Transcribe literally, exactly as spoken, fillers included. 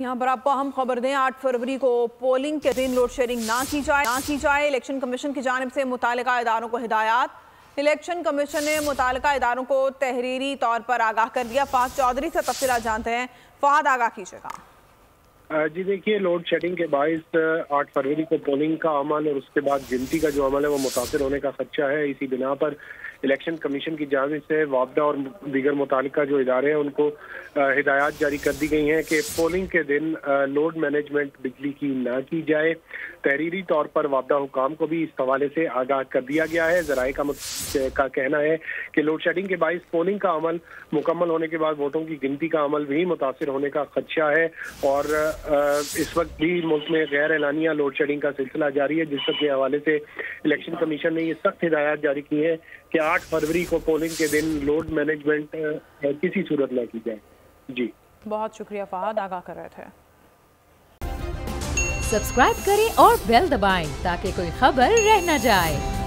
यहाँ पर आपको अहम खबर दें, आठ फरवरी को पोलिंग के दिन लोड शेयरिंग ना की जाए ना की जाए इलेक्शन कमीशन की जानिब से मुतालिका इदारों को हिदायत। इलेक्शन कमीशन ने मुतालिका इदारों को तहरीरी तौर पर आगाह कर दिया। फहद चौधरी से तफसीला जानते हैं, फहद आगाह कीजिएगा। जी देखिए, लोड शेडिंग के बायस आठ फरवरी को पोलिंग का अमल और उसके बाद गिनती का जो अमल है वो मुतासर होने का खदशा है। इसी बिना पर इलेक्शन कमीशन की जानिब से वापडा और दीगर मुतालिका जो इदारे हैं उनको हिदायत जारी कर दी गई हैं कि पोलिंग के दिन लोड मैनेजमेंट बिजली की ना की जाए। तहरीरी तौर पर वापडा हुकाम को भी इस हवाले से आगाह कर दिया गया है। जराए का का कहना है कि लोड शेडिंग के बायस पोलिंग का अमल मुकम्मल होने के बाद वोटों की गिनती का अमल भी मुतासर होने का खदशा है और इस वक्त भी मुल्क में गैर एलानिया लोड शेडिंग का सिलसिला जारी है, जिस के हवाले से इलेक्शन कमीशन ने ये सख्त हिदायत जारी की है कि आठ फरवरी को पोलिंग के दिन लोड मैनेजमेंट किसी सूरत ना की जाए। जी बहुत शुक्रिया फहद, आगाह कर रहे थे। सब्सक्राइब करें और बेल दबाएं ताकि कोई खबर रह न जाए।